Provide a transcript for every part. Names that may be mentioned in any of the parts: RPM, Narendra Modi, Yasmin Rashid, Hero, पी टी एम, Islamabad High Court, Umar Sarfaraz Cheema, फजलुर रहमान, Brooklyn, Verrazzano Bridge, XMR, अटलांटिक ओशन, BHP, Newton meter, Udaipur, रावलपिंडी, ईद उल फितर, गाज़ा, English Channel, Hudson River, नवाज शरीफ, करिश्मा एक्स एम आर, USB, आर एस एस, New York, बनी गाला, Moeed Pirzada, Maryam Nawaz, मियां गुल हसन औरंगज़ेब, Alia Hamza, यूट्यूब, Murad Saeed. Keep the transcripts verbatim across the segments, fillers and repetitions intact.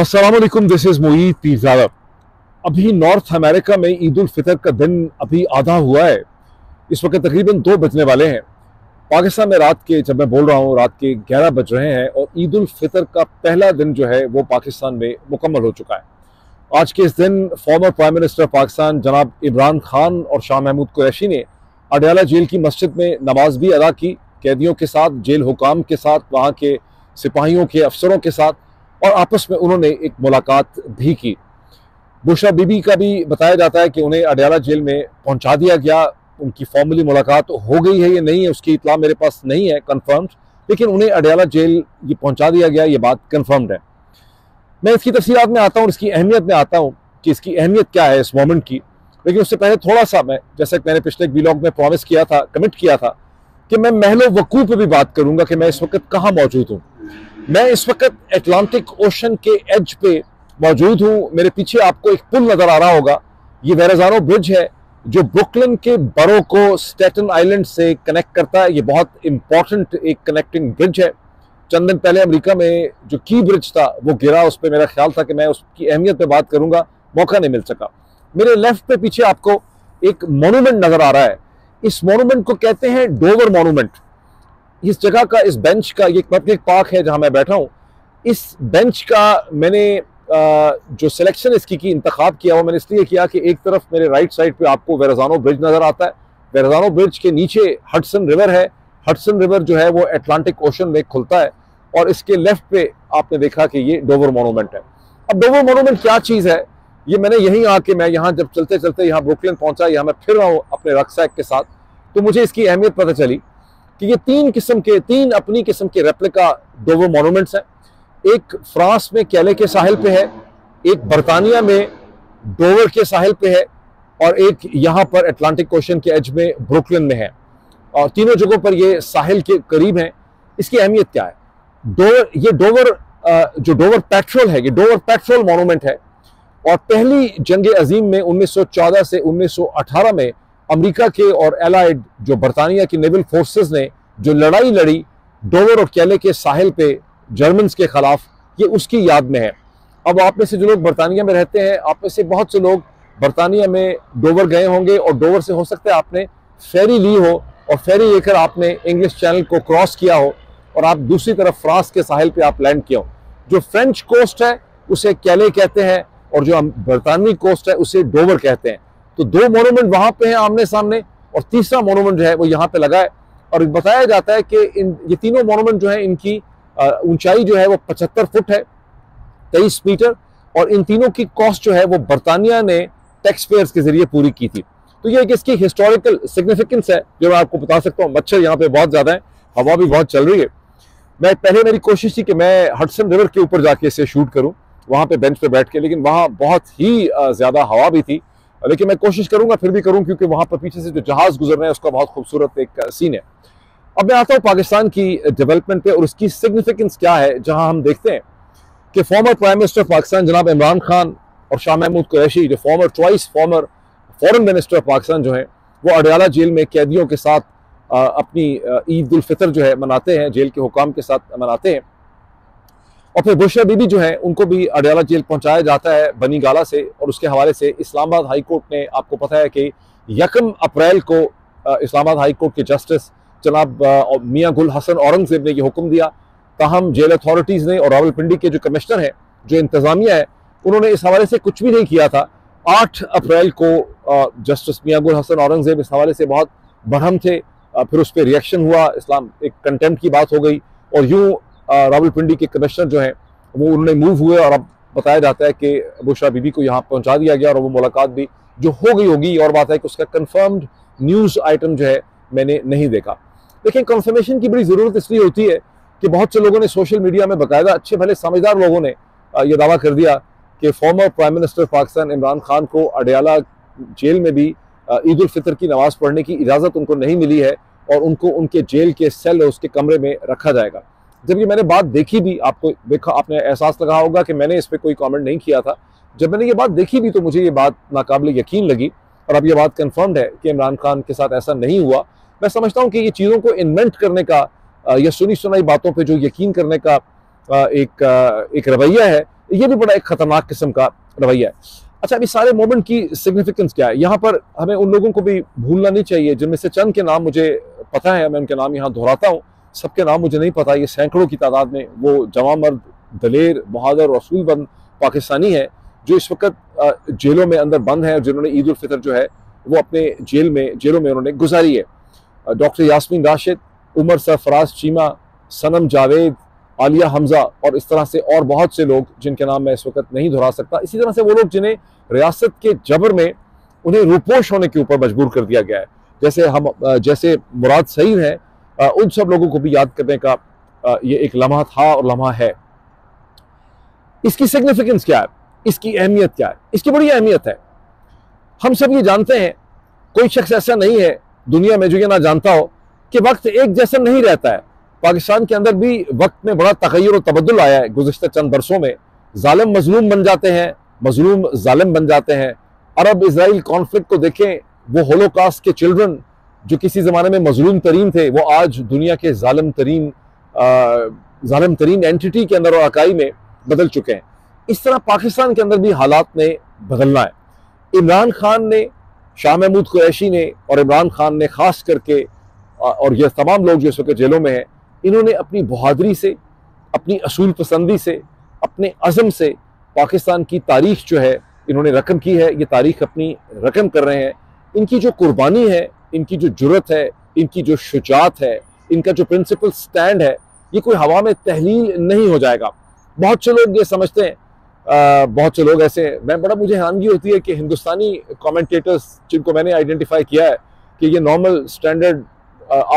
अस्सलाम वालेकुम, this is Moid पिरज़ादा। अभी नॉर्थ अमेरिका में ईद उल फितर का दिन अभी आधा हुआ है। इस वक्त तकरीबन दो बजने वाले हैं। पाकिस्तान में रात के, जब मैं बोल रहा हूँ, रात के ग्यारह बज रहे हैं और ईद उल फितर का पहला दिन जो है वो पाकिस्तान में मुकम्मल हो चुका है। आज के इस दिन फॉर्मर प्राइम मिनिस्टर पाकिस्तान जनाब इमरान खान और शाह महमूद कुरैशी ने अडियाला जेल की मस्जिद में नमाज भी अदा की, कैदियों के साथ, जेल हुकाम के साथ, वहाँ के सिपाहियों के अफसरों के साथ, और आपस में उन्होंने एक मुलाकात भी की। बुशरा बीबी का भी बताया जाता है कि उन्हें अडियाला जेल में पहुंचा दिया गया। उनकी फॉर्मली मुलाकात हो गई है या नहीं है उसकी इतला मेरे पास नहीं है कंफर्म, लेकिन उन्हें अडियाला जेल ये पहुंचा दिया गया, ये बात कंफर्म्ड है। मैं इसकी तफसीलात में आता हूँ, इसकी अहमियत में आता हूँ कि इसकी अहमियत क्या है इस मोमेंट की। लेकिन उससे पहले थोड़ा सा मैं, जैसे मैंने पिछले व्लॉग में प्रॉमिस किया था, कमिट किया था कि मैं महल वकूफ़ पर भी बात करूँगा कि मैं इस वक्त कहाँ मौजूद हूँ। मैं इस वक्त अटलांटिक ओशन के एज पे मौजूद हूँ। मेरे पीछे आपको एक पुल नज़र आ रहा होगा, ये वेराज़ानो ब्रिज है जो ब्रुकलिन के बरो को स्टैटन आइलैंड से कनेक्ट करता है। ये बहुत इम्पॉर्टेंट एक कनेक्टिंग ब्रिज है। चंद दिन पहले अमेरिका में जो की ब्रिज था वो गिरा, उस पर मेरा ख्याल था कि मैं उसकी अहमियत पर बात करूँगा, मौका नहीं मिल सका। मेरे लेफ्ट पे पीछे आपको एक मोनूमेंट नज़र आ रहा है। इस मोनूमेंट को कहते हैं डोवर मोनूमेंट। इस जगह का, इस बेंच का, ये पब्लिक पार्क है जहाँ मैं बैठा हूँ। इस बेंच का मैंने जो सिलेक्शन इसकी की इंतखाब किया वो मैंने इसलिए किया कि एक तरफ मेरे राइट साइड पे आपको वेराज़ानो ब्रिज नज़र आता है। वेराज़ानो ब्रिज के नीचे हडसन रिवर है। हडसन रिवर जो है वो अटलांटिक ओशन में खुलता है और इसके लेफ्ट पे आपने देखा कि ये डोवर मोनूमेंट है। अब डोवर मोनूमेंट क्या चीज़ है, ये मैंने यहीं आके, मैं यहाँ जब चलते चलते यहाँ ब्रुकलिन पहुँचा, यहाँ मैं फिर रहा हूँ अपने रक्सैक के साथ, तो मुझे इसकी अहमियत पता चली कि ये तीन किस्म के, तीन अपनी किस्म के रेप्लिका डोवर मोनूमेंट्स हैं। एक फ्रांस में कैले के साहिल पे है, एक बरतानिया में डोवर के साहिल पे है, और एक यहाँ पर अटलांटिक ओशन के एज में ब्रुकलिन में है। और तीनों जगहों पर ये साहिल के करीब हैं। इसकी अहमियत क्या है? डोवर, ये डोवर जो डोवर पेट्रोल है, ये डोवर पेट्रोल मोनूमेंट है और पहली जंग अजीम में उन्नीस सौ चौदह से उन्नीस सौ अठारह में अमेरिका के और एलाइड जो बरतानिया की नेवल फोर्सेस ने जो लड़ाई लड़ी डोवर और कैले के साहिल पे जर्मन के खिलाफ, ये उसकी याद में है। अब आप में से जो लोग बरतानिया में रहते हैं, आप में से बहुत से लोग बरतानिया में डोवर गए होंगे और डोवर से हो सकता है आपने फेरी ली हो और फेरी लेकर आपने इंग्लिश चैनल को क्रॉस किया हो और आप दूसरी तरफ फ्रांस के साहिल पर आप लैंड किया हो। जो फ्रेंच कोस्ट है उसे कैले कहते हैं और जो बरतानवी कोस्ट है उसे डोवर कहते हैं। तो दो मोनूमेंट वहाँ पे हैं आमने सामने, और तीसरा मोनूमेंट जो है वो यहाँ पे लगा है। और बताया जाता है कि इन ये तीनों मोनूमेंट जो है, इनकी ऊंचाई जो है वो पचहत्तर फुट है, तेईस मीटर, और इन तीनों की कॉस्ट जो है वो बरतानिया ने टैक्स पेयर्स के जरिए पूरी की थी। तो ये एक इसकी हिस्टोरिकल सिग्निफिकेंस है जो मैं आपको बता सकता हूँ। मच्छर यहाँ पे बहुत ज्यादा है, हवा भी बहुत चल रही है। मैं पहले, मेरी कोशिश थी कि मैं हडसन रिवर के ऊपर जाके इसे शूट करूँ, वहाँ पे बेंच पे बैठ के, लेकिन वहाँ बहुत ही ज्यादा हवा भी थी। लेकिन मैं कोशिश करूंगा, फिर भी करूं, क्योंकि वहां पर पीछे से जो जहाज गुजर रहे हैं उसका बहुत खूबसूरत एक सीन है। अब मैं आता हूं पाकिस्तान की डेवलपमेंट पे और उसकी सिग्निफिकेंस क्या है, जहां हम देखते हैं कि फॉर्मर प्राइम मिनिस्टर पाकिस्तान जनाब इमरान खान और शाह महमूद कुरैशी, जो former choice former foreign minister Pakistan जो है, वो अडियाला जेल में कैदियों के साथ अपनी ईद उल फितर जो है मनाते हैं, जेल के हुकाम के साथ मनाते हैं। और फिर बुशरा बीबी जो है उनको भी अडियाला जेल पहुंचाया जाता है बनी गाला से। और उसके हवाले से इस्लामाबाद हाई कोर्ट ने, आपको पता है कि यकम अप्रैल को इस्लामाबाद हाई कोर्ट के जस्टिस जनाब मियां गुल हसन औरंगज़ेब ने ये हुक्म दिया। ताहम जेल अथॉरिटीज़ ने और रावलपिंडी के जो कमिश्नर हैं, जो इंतज़ामिया है, उन्होंने इस हवाले से कुछ भी नहीं किया था। आठ अप्रैल को जस्टिस मियां गुल हसन औरंगज़ेब इस हवाले से बहुत बरहम थे। फिर उस पर रिएक्शन हुआ, इस्लाम एक कंटेम्प्ट की बात हो गई और यूँ रावलपिंडी के कमिश्नर जो हैं वो उन्होंने मूव हुए और अब बताया जाता है कि बुशरा बीबी को यहाँ पहुँचा दिया गया और वो मुलाकात भी जो हो गई होगी। और बात है कि उसका कंफर्म्ड न्यूज़ आइटम जो है मैंने नहीं देखा। लेकिन कंफर्मेशन की बड़ी ज़रूरत इसलिए होती है कि बहुत से लोगों ने सोशल मीडिया में बाकायदा, अच्छे भले समझदार लोगों ने यह दावा कर दिया कि former prime minister Pakistan Imran Khan को अडियाला जेल में भी ईद उल फितर की नमाज़ पढ़ने की इजाज़त उनको नहीं मिली है और उनको उनके जेल के सेल, उसके कमरे में रखा जाएगा। जबकि मैंने बात देखी भी, आपको देखा, आपने एहसास लगा होगा कि मैंने इस पर कोई कमेंट नहीं किया था। जब मैंने ये बात देखी भी तो मुझे ये बात नाकाबिल यकीन लगी और अब ये बात कंफर्म्ड है कि इमरान खान के साथ ऐसा नहीं हुआ। मैं समझता हूँ कि ये चीज़ों को इन्वेंट करने का या सुनी सुनाई बातों पर जो यकीन करने का एक एक रवैया है, ये भी बड़ा एक खतरनाक किस्म का रवैया है। अच्छा, अब इस सारे मोमेंट की सिग्निफिकेंस क्या है? यहाँ पर हमें उन लोगों को भी भूलना नहीं चाहिए जिनमें से चंद के नाम मुझे पता है, मैं उनके नाम यहाँ दोहराता हूँ, सबके नाम मुझे नहीं पता। ये सैकड़ों की तादाद में वो जवां मर्द, दलेर, बहादुर और असूलबंद पाकिस्तानी हैं जो इस वक्त जेलों में अंदर बंद हैं और जिन्होंने ईद उल फितर जो है वो अपने जेल में जेलों में उन्होंने गुजारी है। डॉक्टर यास्मीन राशिद, उमर सरफराज चीमा, सनम जावेद, आलिया हमजा और इस तरह से और बहुत से लोग जिनके नाम मैं इस वक्त नहीं दोहरा सकता। इसी तरह से वो लोग जिन्हें रियासत के जबर में उन्हें रूपोश होने के ऊपर मजबूर कर दिया गया है, जैसे हम जैसे मुराद सईद हैं, उन सब लोगों को भी याद करने का ये एक लम्हा था और लम्हा है। इसकी सिग्निफिकेंस क्या है, इसकी अहमियत क्या है? इसकी बड़ी अहमियत है। हम सब ये जानते हैं, कोई शख्स ऐसा नहीं है दुनिया में जो ये ना जानता हो कि वक्त एक जैसा नहीं रहता है। पाकिस्तान के अंदर भी वक्त में बड़ा तगय्युर और तबद्दुल आया है गुज़श्ता चंद बरसों में। जालिम मजलूम बन जाते हैं, मजलूम जालिम बन जाते हैं। अरब इसराइल कॉन्फ्लिक्ट को देखें, वो होलोकास्ट के चिल्ड्रन जो किसी ज़माने में मजलूम तरीन थे, वो आज दुनिया के जालिम तरीन जालिम तरीन एंटिटी के अंदर और अकाई में बदल चुके हैं। इस तरह पाकिस्तान के अंदर भी हालात ने बदलना है। इमरान खान ने, शाह महमूद कुरैशी ने और इमरान खान ने ख़ास करके, और ये तमाम लोग जो इस वक्त जेलों में हैं, इन्होंने अपनी बहादुरी से, अपनी असूल पसंदी से, अपने अज़म से पाकिस्तान की तारीख जो है इन्होंने रकम की है। ये तारीख अपनी रकम कर रहे हैं। इनकी जो कुर्बानी है, इनकी जो जुर्रत है, इनकी जो शुजात है, इनका जो प्रिंसिपल स्टैंड है, ये कोई हवा में तहलील नहीं हो जाएगा। बहुत से लोग ये समझते हैं, आ, बहुत से लोग ऐसे, मैं बड़ा मुझे हैरानगी होती है कि हिंदुस्तानी कॉमेंटेटर्स जिनको मैंने आइडेंटिफाई किया है कि ये नॉर्मल स्टैंडर्ड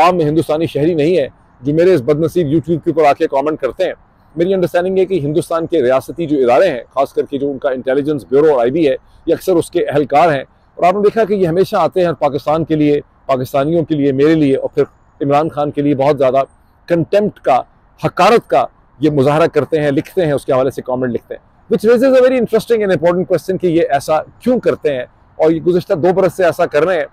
आम हिंदुस्तानी शहरी नहीं है जो मेरे इस बदनसीब यूट्यूब के ऊपर आके कमेंट करते हैं। मेरी अंडरस्टैंडिंग है कि हिंदुस्तान के रियासती जो इदारे हैं, खास करके जो उनका इंटेलिजेंस ब्यूरो और आई बी है, ये अक्सर उसके अहलकार हैं। और आपने देखा कि ये हमेशा आते हैं पाकिस्तान के लिए, पाकिस्तानियों के लिए, मेरे लिए और फिर इमरान खान के लिए बहुत ज़्यादा कंटेम्प्ट का, हकारत का ये मुजाहरा करते हैं, लिखते हैं, उसके हवाले से कॉमेंट लिखते हैं। Which raises a very interesting and important question कि ये ऐसा क्यों करते हैं और ये गुज़श्ता दो बरस से ऐसा कर रहे हैं।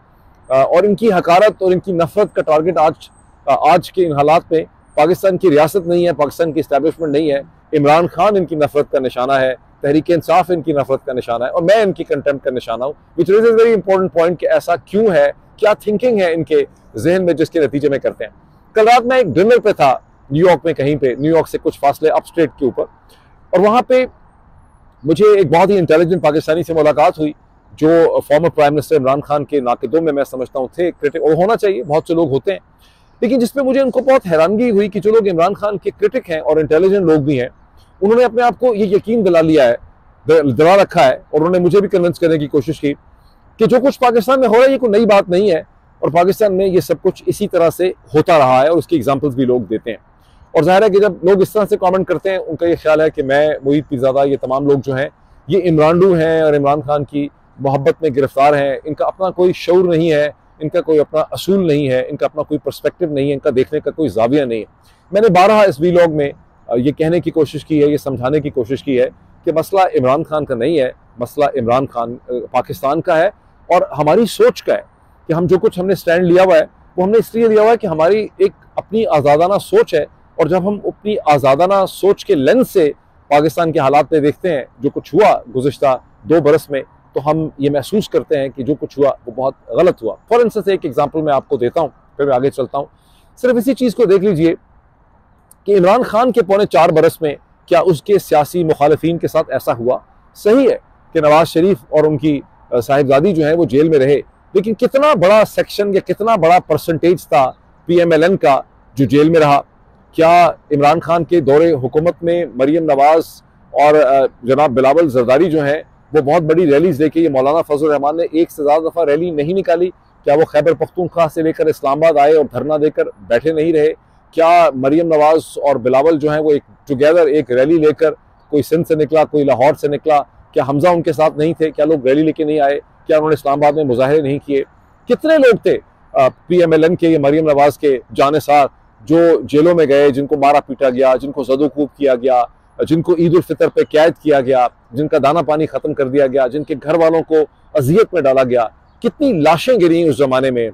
और इनकी हकारत और इनकी नफरत का टारगेट आज आज के इन हालात में पाकिस्तान की रियासत नहीं है, पाकिस्तान की इस्टेब्लिशमेंट नहीं है। इमरान खान इनकी नफरत का निशाना है, तहरीक-ए-इंसाफ इनकी नफरत का निशाना है और मैं इनकी कंटेम्प्ट का निशाना हूँ। Which raise is very important point कि ऐसा क्यों है, क्या थिंकिंग है इनके जहन में जिसके नतीजे में करते हैं। कल रात मैं एक डिनर पे था न्यूयॉर्क में, कहीं पे न्यूयॉर्क से कुछ फासले अपस्टेट के ऊपर, और वहाँ पे मुझे एक बहुत ही इंटेलिजेंट पाकिस्तानी से मुलाकात हुई जो former prime minister Imran Khan के नाकदों में मैं समझता हूँ थे, क्रिटिक और होना चाहिए, बहुत से लोग होते हैं, लेकिन जिसमें मुझे उनको बहुत हैरानगी हुई कि जो लोग इमरान खान के क्रिटिक हैं और इंटेलिजेंट लोग भी हैं, उन्होंने अपने आप को ये यकीन दिला लिया है, दिला रखा है, और उन्होंने मुझे भी कन्विंस करने की कोशिश की कि जो कुछ पाकिस्तान में हो रहा है ये कोई नई बात नहीं है और पाकिस्तान में ये सब कुछ इसी तरह से होता रहा है और उसकी एग्जाम्पल्स भी लोग देते हैं। और जाहिर है कि जब लोग इस तरह से कमेंट करते हैं, उनका ये ख्याल है कि मैं, मोईद पिरज़ादा, ये तमाम लोग जो हैं ये इमरानडू हैं और इमरान खान की मोहब्बत में गिरफ्तार हैं, इनका अपना कोई शऊर नहीं है, इनका कोई अपना असूल नहीं है, इनका अपना कोई पर्सपेक्टिव नहीं है, इनका देखने का कोई जाविया नहीं है। मैंने बारहा इस व्लॉग में ये कहने की कोशिश की है, ये समझाने की कोशिश की है कि मसला इमरान खान का नहीं है, मसला इमरान खान पाकिस्तान का है और हमारी सोच का है कि हम जो कुछ हमने स्टैंड लिया हुआ है वो हमने इसलिए लिया हुआ है कि हमारी एक अपनी आज़ादाना सोच है। और जब हम अपनी आज़ादाना सोच के लेंस से पाकिस्तान के हालात में देखते हैं जो कुछ हुआ गुज़श्ता दो बरस में, तो हम ये महसूस करते हैं कि जो कुछ हुआ वो बहुत गलत हुआ। फॉर इंस्टेंस एक एग्जांपल मैं आपको देता हूँ, फिर मैं आगे चलता हूँ। सिर्फ इसी चीज़ को देख लीजिए कि इमरान खान के पौने चार बरस में क्या उसके सियासी मुखालफीन के साथ ऐसा हुआ? सही है कि नवाज शरीफ और उनकी साहिबजादी जो है वो जेल में रहे, लेकिन कितना बड़ा सेक्शन या कितना बड़ा परसेंटेज था पी एम एल एन का जो जेल में रहा? क्या इमरान खान के दौरे हुकूमत में मरीम नवाज और जनाब बिलावल जरदारी जो हैं वो बहुत बड़ी रैलीज़ लेके, ये मौलाना फजलुर रहमान ने एक से ज़्यादा दफ़ा रैली नहीं निकाली, क्या वो खैबर पख्तूनख्वा से लेकर इस्लामाबाद आए और धरना देकर बैठे नहीं रहे? क्या मरीम नवाज और बिलावल जो हैं वो एक टुगेदर एक रैली लेकर, कोई सिंध से निकला, कोई लाहौर से निकला, क्या हमजा उनके साथ नहीं थे? क्या लोग रैली लेके नहीं आए? क्या उन्होंने इस्लामाबाद में मुजाहरे नहीं किए? कितने लोग थे पी एम एल एन के, ये मरीम नवाज के जानेसार जो जेलों में गए, जिनको मारा पीटा गया, जिनको जदोकूब किया गया, जिनको ईद उल फितर पे कैद किया गया, जिनका दाना पानी ख़त्म कर दिया गया, जिनके घर वालों को अजियत में डाला गया? कितनी लाशें गिरी उस ज़माने में,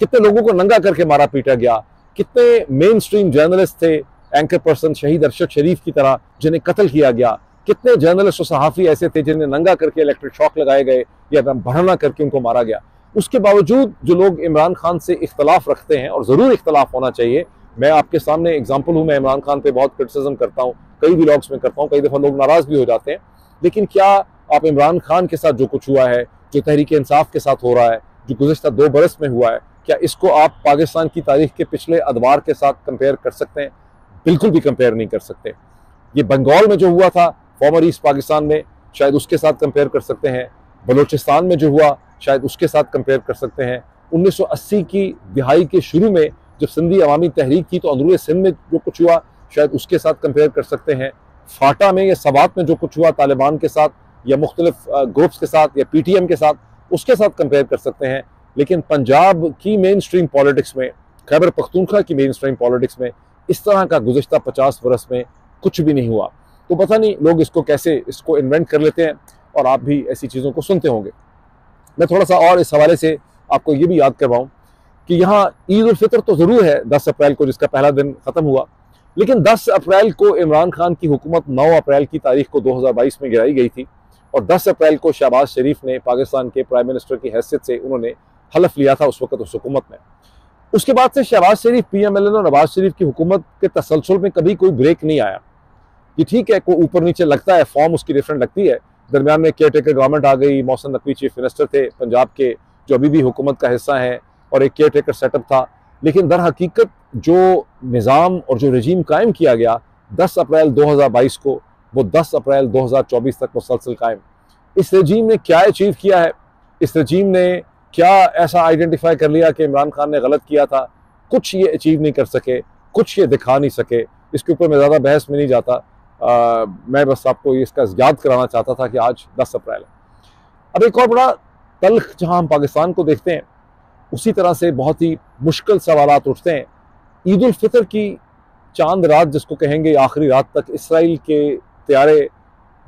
कितने लोगों को नंगा करके मारा पीटा गया, कितने मेन स्ट्रीम जर्नलिस्ट थे, एंकर पर्सन शहीद अरशद शरीफ की तरह, जिन्हें कत्ल किया गया, कितने जर्नलिस्ट और सहाफ़ी ऐसे थे जिन्हें नंगा करके इलेक्ट्रिक शॉक लगाए गए या भड़ना करके उनको मारा गया। उसके बावजूद जो लोग इमरान खान से इख्तलाफ रखते हैं, और ज़रूर इख्तलाफ होना चाहिए, मैं आपके सामने एग्जाम्पल हूँ, मैं इमरान खान पे बहुत क्रिटिसिज्म करता हूँ, कई व्लॉग्स में करता हूँ, कई दफ़ा लोग नाराज़ भी हो जाते हैं, लेकिन क्या आप इमरान खान के साथ जो कुछ हुआ है, जो तहरीक इंसाफ के साथ हो रहा है, जो गुज़श्ता दो बरस में हुआ है, क्या इसको आप पाकिस्तान की तारीख के पिछले अदवार के साथ कंपेयर कर सकते हैं? बिल्कुल भी कंपेयर नहीं कर सकते। ये बंगाल में जो हुआ था, फॉर्मर ईस्ट पाकिस्तान में, शायद उसके साथ कंपेयर कर सकते हैं। बलूचिस्तान में जो हुआ, शायद उसके साथ कंपेयर कर सकते हैं। उन्नीस सौ अस्सी की दिहाई के शुरू में जब सिंधी अवामी तहरीक थी तो अंदरूनी सिंध में जो कुछ हुआ, शायद उसके साथ कंपेयर कर सकते हैं। फाटा में या सबात में जो कुछ हुआ तालिबान के साथ या मुख्तलिफ ग्रुप्स के साथ या पी टी एम के साथ, उसके साथ कंपेयर कर सकते हैं। लेकिन पंजाब की मेन स्ट्रीम पॉलिटिक्स में, खैबर पख्तूनख्वा की मेन स्ट्रीम पॉलिटिक्स में इस तरह का गुज़श्ता पचास बरस में कुछ भी नहीं हुआ। तो पता नहीं लोग इसको कैसे इसको इन्वेंट कर लेते हैं, और आप भी ऐसी चीज़ों को सुनते होंगे। मैं थोड़ा सा और इस हवाले से आपको ये भी याद करवाऊँ कि यहाँ ईद उल फितर तो ज़रूर है दस अप्रैल को, जिसका पहला दिन ख़त्म हुआ, लेकिन दस अप्रैल को इमरान खान की हुकूमत नौ अप्रैल की तारीख को दो हज़ार बाईस में गिराई गई थी, और दस अप्रैल को शहबाज शरीफ ने पाकिस्तान के प्राइम मिनिस्टर की हैसियत से उन्होंने हलफ लिया था उस वक्त उस हुकूमत में। उसके बाद से Shahbaz Sharif, P M L N और नवाज शरीफ की हुकूमत के तसलसल में कभी कोई ब्रेक नहीं आया। ये ठीक है, कोई ऊपर नीचे लगता है, फॉर्म उसकी डिफरेंट लगती है। दरम्यान में केयर टेकर गवर्नमेंट आ गई, मोहसिन नकवी चीफ मिनिस्टर थे पंजाब के, जो अभी भी हुकूमत का हिस्सा हैं, और एक केयर टेकर सेटअप था। लेकिन दर हकीकत जो निज़ाम और जो रजीम कायम किया गया दस अप्रैल दो हज़ार बाईस को, वो दस अप्रैल दो हज़ार चौबीस तक मुसलसल कायम। इस रजीम ने क्या अचीव किया है? इस रजीम ने क्या ऐसा आइडेंटिफाई कर लिया कि इमरान खान ने गलत किया था? कुछ ये अचीव नहीं कर सके, कुछ ये दिखा नहीं सके। इसके ऊपर मैं ज़्यादा बहस में नहीं जाता। आ, मैं बस आपको ये इसका याद कराना चाहता था कि आज दस अप्रैल है। अब एक और बड़ा तल्ख, जहाँ हम पाकिस्तान को देखते हैं, उसी तरह से बहुत ही मुश्किल सवालात उठते हैं। ईद उल फितर की चांद रात, जिसको कहेंगे, आखिरी रात तक इसराइल के त्यारे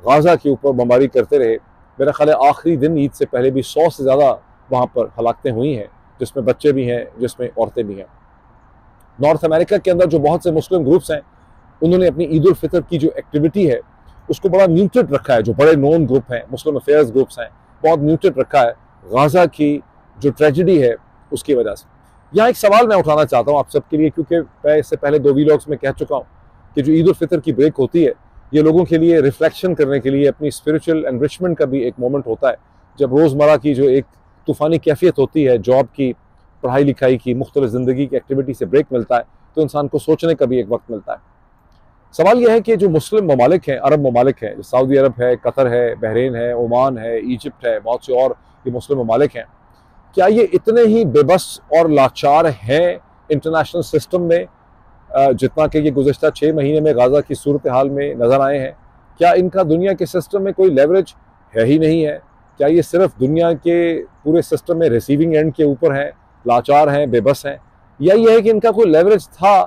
गाज़ा के ऊपर बमबारी करते रहे। मेरा ख्याल है आखिरी दिन ईद से पहले भी सौ से ज़्यादा वहाँ पर हलाकतें हुई हैं, जिसमें बच्चे भी हैं, जिसमें औरतें भी हैं। नॉर्थ अमेरिका के अंदर जो बहुत से मुस्लिम ग्रुप्स हैं, उन्होंने अपनी ईद उल फितर की जो एक्टिविटी है उसको बड़ा न्यूट्रेट रखा है। जो बड़े नॉन ग्रुप हैं, मुस्लिम अफेयर्स ग्रुप्स हैं, बहुत न्यूट्रेट रखा है गाज़ा की जो ट्रेजिडी है उसकी वजह से। यहाँ एक सवाल मैं उठाना चाहता हूँ आप सबके लिए, क्योंकि मैं इससे पहले दो व्लॉग्स में कह चुका हूँ कि जो ईद उल फितर की ब्रेक होती है, ये लोगों के लिए रिफ्लेक्शन करने के लिए, अपनी स्पिरिचुअल एनरिचमेंट का भी एक मोमेंट होता है, जब रोज़मर्रा की जो एक तूफ़ानी कैफियत होती है, जॉब की, पढ़ाई लिखाई की, मुख्तलिफ ज़िंदगी की एक्टिविटी से ब्रेक मिलता है, तो इंसान को सोचने का भी एक वक्त मिलता है। सवाल यह है कि जो मुस्लिम ममालिक हैं, अरब ममालिक हैं, जो सऊदी अरब है, कतर है, बहरीन है, ओमान है, इजिप्ट है, बहुत से और ये मुस्लिम ममालिक हैं, क्या ये इतने ही बेबस और लाचार हैं इंटरनेशनल सिस्टम में जितना कि ये गुज़श्ता छः महीने में गाज़ा की सूरत हाल में नज़र आए हैं? क्या इनका दुनिया के सिस्टम में कोई लेवरेज है ही नहीं है? क्या ये सिर्फ दुनिया के पूरे सिस्टम में रिसीविंग एंड के ऊपर हैं, लाचार हैं, बेबस हैं, या ये है कि इनका कोई लेवरेज था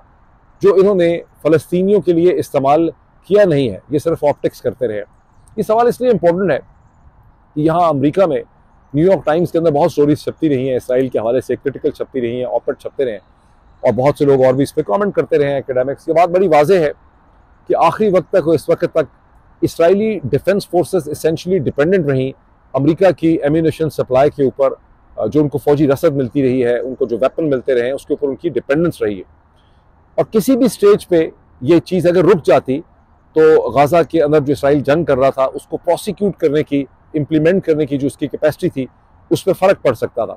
जो इन्होंने फ़लस्तीनियों के लिए इस्तेमाल किया नहीं है, ये सिर्फ ऑप्टिक्स करते रहे? ये सवाल इसलिए इम्पोर्टेंट है कि यहाँ अमेरिका में न्यूयॉर्क टाइम्स के अंदर बहुत स्टोरीज छपती रही हैं इसराइल के हवाले से, क्रिटिकल छपती रही हैं, ऑपर छपते रहे हैं, और बहुत से लोग और भी इस पर कॉमेंट करते रहे हैं एकेडमिक्स। ये बात बड़ी वाजह है कि आखिरी वक्त तक, इस वक्त तक, Israeli defence forces essentially dependent रहीं अमेरिका की एम्यूनिशन सप्लाई के ऊपर। जो उनको फौजी रसद मिलती रही है, उनको जो वेपन मिलते रहे हैं, उसके ऊपर उनकी डिपेंडेंस रही है। और किसी भी स्टेज पे ये चीज़ अगर रुक जाती तो गाज़ा के अंदर जो इसराइल जंग कर रहा था, उसको प्रोसिक्यूट करने की, इम्प्लीमेंट करने की जो उसकी कैपेसिटी थी, उस पर फ़र्क पड़ सकता था।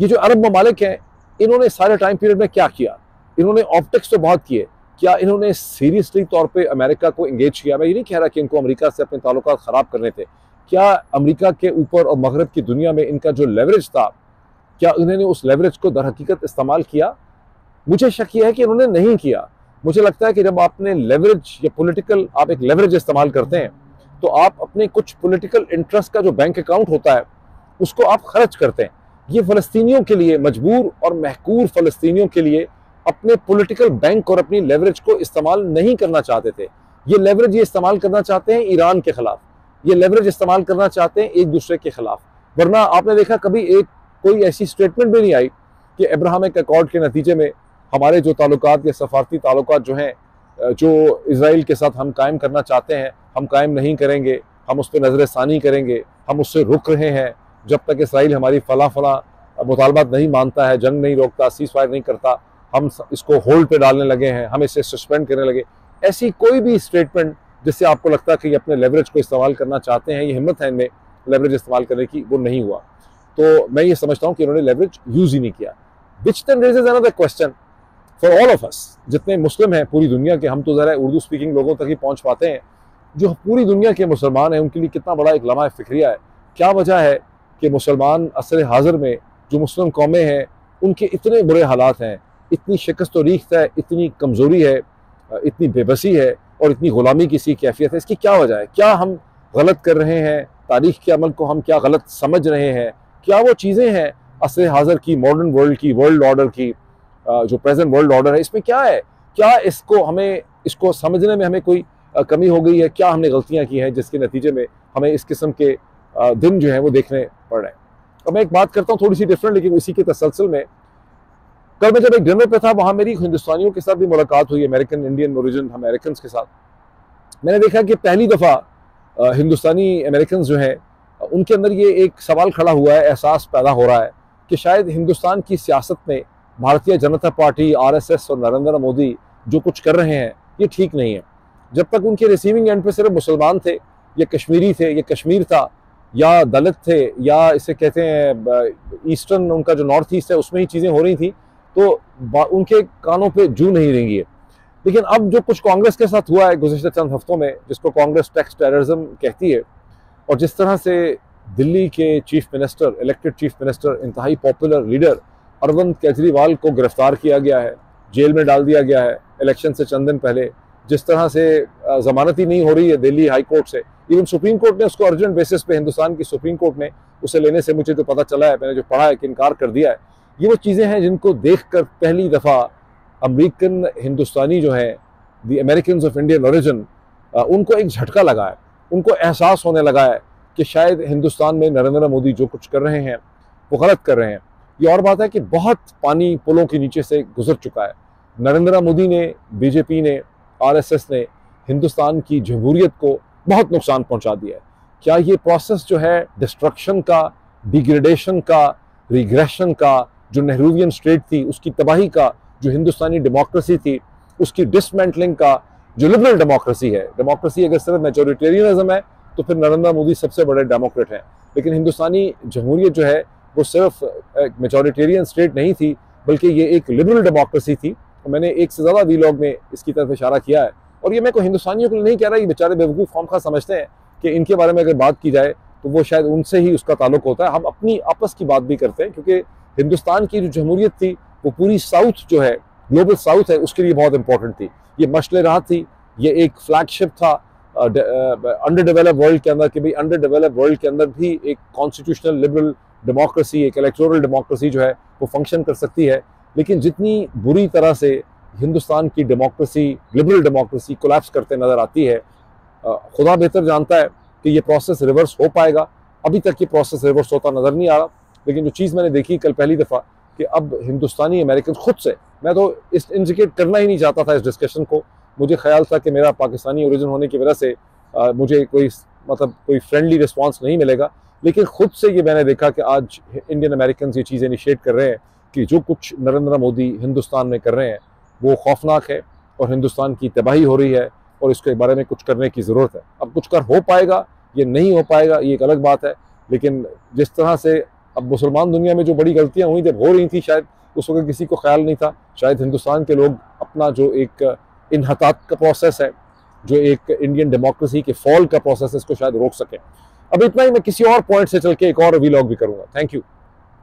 ये जो अरब ममालिक हैं, इन्होंने सारे टाइम पीरियड में क्या किया? इन्होंने ऑप्टिक्स तो बहुत किए, क्या इन्होंने सीरियसली तौर पर अमेरिका को इंगेज किया? मैं ये नहीं कह रहा कि इनको अमेरिका से अपने ताल्लुकात ख़राब करने थे। क्या अमेरिका के ऊपर और मगरब की दुनिया में इनका जो लेवरेज था, क्या इन्होंने उस लेवरेज को दर हकीकत इस्तेमाल किया? मुझे शक यह है कि इन्होंने नहीं किया। मुझे लगता है कि जब आपने लेवरेज या पॉलिटिकल, आप एक लेवरेज इस्तेमाल करते हैं, तो आप अपने कुछ पॉलिटिकल इंटरेस्ट का जो बैंक अकाउंट होता है उसको आप खर्च करते हैं। ये फ़लस्तीनियों के लिए, मजबूर और महकूर फ़लस्तीनियों के लिए, अपने पॉलिटिकल बैंक और अपनी लेवरेज को इस्तेमाल नहीं करना चाहते थे। ये लेवरेज ये इस्तेमाल करना चाहते हैं ईरान के ख़िलाफ़, ये लेवरेज इस्तेमाल करना चाहते हैं एक दूसरे के खिलाफ। वरना आपने देखा कभी एक कोई ऐसी स्टेटमेंट भी नहीं आई कि अब्राहम एक अकॉर्ड के नतीजे में हमारे जो ताल्लुकात या सफारती ताल्लुकात जो हैं जो इसराइल के साथ हम कायम करना चाहते हैं हम कायम नहीं करेंगे, हम उस पर नज़र सानी करेंगे, हम उससे रुक रहे हैं। जब तक इसराइल हमारी फला फला मुतालबात नहीं मानता है, जंग नहीं रोकता, सीज फायर नहीं करता, हम इसको होल्ड पे डालने लगे हैं, हम इसे सस्पेंड करने लगे। ऐसी कोई भी स्टेटमेंट जिससे आपको लगता है कि ये अपने लेवरेज को इस्तेमाल करना चाहते हैं, ये हिम्मत है इनमें लेवरेज इस्तेमाल करने की, वो नहीं हुआ। तो मैं ये समझता हूँ कि इन्होंने लेवरेज यूज़ ही नहीं किया। Which then raises another question for all of us, जितने मुस्लिम हैं पूरी दुनिया के, हम तो ज़रा उर्दू स्पीकिंग लोगों तक ही पहुँच पाते हैं, जो पूरी दुनिया के मुसलमान हैं उनके लिए कितना बड़ा एक लम्हा फिक्रिया है। क्या वजह है कि मुसलमान असल हाज़िर में जो मुस्लिम कौमें हैं उनके इतने बुरे हालात हैं, इतनी शिकस्त और रीख्त है, इतनी कमज़ोरी है, इतनी बेबसी है और इतनी ग़ुलामी की सी कैफियत है, इसकी क्या वजह है? क्या हम गलत कर रहे हैं? तारीख़ के अमल को हम क्या गलत समझ रहे हैं? क्या वो चीज़ें हैं असर हाज़र की, मॉडर्न वर्ल्ड की, वर्ल्ड ऑर्डर की, जो प्रेजेंट वर्ल्ड ऑर्डर है, इसमें क्या है? क्या इसको हमें इसको समझने में हमें कोई कमी हो गई है? क्या हमने गलतियाँ की हैं जिसके नतीजे में हमें इस किस्म के दिन जो हैं वो देखने पड़ रहे हैं? अब मैं एक बात करता हूँ थोड़ी सी डिफरेंट, लेकिन उसी के तसलसल में, कल मैं जब एक डिनर पे था वहाँ मेरी हिंदुस्तानियों के साथ भी मुलाकात हुई, अमेरिकन, इंडियन ओरिजिन अमेरिकन के साथ। मैंने देखा कि पहली दफ़ा हिंदुस्तानी अमेरिकन जो हैं उनके अंदर ये एक सवाल खड़ा हुआ है, एहसास पैदा हो रहा है कि शायद हिंदुस्तान की सियासत में Bharatiya Janata party, आर एस एस और नरेंद्र मोदी जो कुछ कर रहे हैं ये ठीक नहीं है। जब तक उनके रिसीविंग एंड पे सिर्फ मुसलमान थे, ये कश्मीरी थे, ये कश्मीर था, या दलित थे, या इसे कहते हैं ईस्टर्न, उनका जो नॉर्थ ईस्ट है उसमें ही चीज़ें हो रही थी, तो उनके कानों पे जू नहीं रहेंगी। लेकिन अब जो कुछ कांग्रेस के साथ हुआ है गुज़श्ता चंद हफ्तों में, जिसको कांग्रेस टैक्स टेररिज्म कहती है, और जिस तरह से दिल्ली के chief minister, elected chief minister, इंतहाई पॉपुलर लीडर अरविंद केजरीवाल को गिरफ्तार किया गया है, जेल में डाल दिया गया है इलेक्शन से चंद दिन पहले, जिस तरह से जमानत ही नहीं हो रही है दिल्ली हाई कोर्ट से, इवन सुप्रीम कोर्ट ने उसको अर्जेंट बेसिस पे, हिंदुस्तान की सुप्रीम कोर्ट ने उसे लेने से, मुझे जो पता चला है, मैंने जो पढ़ा है, कि इनकार कर दिया है। ये वो चीज़ें हैं जिनको देखकर पहली दफ़ा अमेरिकन हिंदुस्तानी जो हैं, the American of Indian origin, उनको एक झटका लगा है, उनको एहसास होने लगा है कि शायद हिंदुस्तान में नरेंद्र मोदी जो कुछ कर रहे हैं वो गलत कर रहे हैं। ये और बात है कि बहुत पानी पुलों के नीचे से गुजर चुका है। नरेंद्र मोदी ने, बीजेपी ने, आरएसएस ने हिंदुस्तान की जमहूरियत को बहुत नुकसान पहुंचा दिया है। क्या ये प्रोसेस जो है डिस्ट्रक्शन का, डिग्रेडेशन का, रिग्रेशन का, जो नेहरूवियन स्टेट थी उसकी तबाही का, जो हिंदुस्तानी डेमोक्रेसी थी उसकी डिसमेंटलिंग का, जो लिबरल डेमोक्रेसी है, डेमोक्रेसी अगर सिर्फ मेजोरिटेरियनिज्म है तो फिर नरेंद्र मोदी सबसे बड़े डेमोक्रेट हैं, लेकिन हिंदुस्तानी जमहूरियत जो है वो सिर्फ एक मेजोरिटेरियन स्टेट नहीं थी, बल्कि ये एक लिबरल डेमोक्रेसी थी। मैंने एक से ज़्यादा वीलॉग में इसकी तरफ इशारा किया है, और ये मैं कोई हिंदुस्तानियों के लिए नहीं कह रहा, ये बेचारे बेवकूफ़ खामखा समझते हैं कि इनके बारे में अगर बात की जाए तो वो शायद उनसे ही उसका ताल्लुक होता है। हम अपनी आपस की बात भी करते हैं, क्योंकि हिंदुस्तान की जो जमहूरियत थी वो पूरी साउथ जो है, ग्लोबल साउथ है, उसके लिए बहुत इंपॉर्टेंट थी। ये मशले राह थी, ये एक फ्लैगशिप था अंडर डेवलप वर्ल्ड के अंदर, कि भाई अंडर डेवलप वर्ल्ड के अंदर भी एक कॉन्स्टिट्यूशनल लिबरल डेमोक्रेसी, एक इलेक्टोरल डेमोक्रेसी जो है वो फंक्शन कर सकती है। लेकिन जितनी बुरी तरह से हिंदुस्तान की डेमोक्रेसी, लिबरल डेमोक्रेसी कोलैप्स करते नज़र आती है, खुदा बेहतर जानता है कि ये प्रोसेस रिवर्स हो पाएगा। अभी तक ये प्रोसेस रिवर्स होता नज़र नहीं आ रहा। लेकिन जो चीज़ मैंने देखी कल पहली दफ़ा, कि अब हिंदुस्तानी अमेरिकन खुद से, मैं तो इस इंडिकेट करना ही नहीं चाहता था इस डिस्कशन को, मुझे ख्याल था कि मेरा पाकिस्तानी ओरिजिन होने की वजह से आ, मुझे कोई मतलब कोई फ्रेंडली रिस्पॉन्स नहीं मिलेगा, लेकिन खुद से ये मैंने देखा कि आज इंडियन अमेरिकन ये चीज़ इनिशिएट कर रहे हैं कि जो कुछ नरेंद्र मोदी हिंदुस्तान में कर रहे हैं वो खौफनाक है और हिंदुस्तान की तबाही हो रही है और इसके बारे में कुछ करने की ज़रूरत है। अब कुछ कर हो पाएगा ये नहीं हो पाएगा ये एक अलग बात है, लेकिन जिस तरह से अब मुसलमान दुनिया में जो बड़ी गलतियां हुई जब हो रही थी, शायद उस वक्त किसी को ख्याल नहीं था, शायद हिंदुस्तान के लोग अपना जो एक इनहतात का प्रोसेस है, जो एक इंडियन डेमोक्रेसी के फॉल का प्रोसेस है, इसको शायद रोक सकें। अब इतना ही, मैं किसी और पॉइंट से चल के एक और वीलॉग भी करूँगा। Thank you.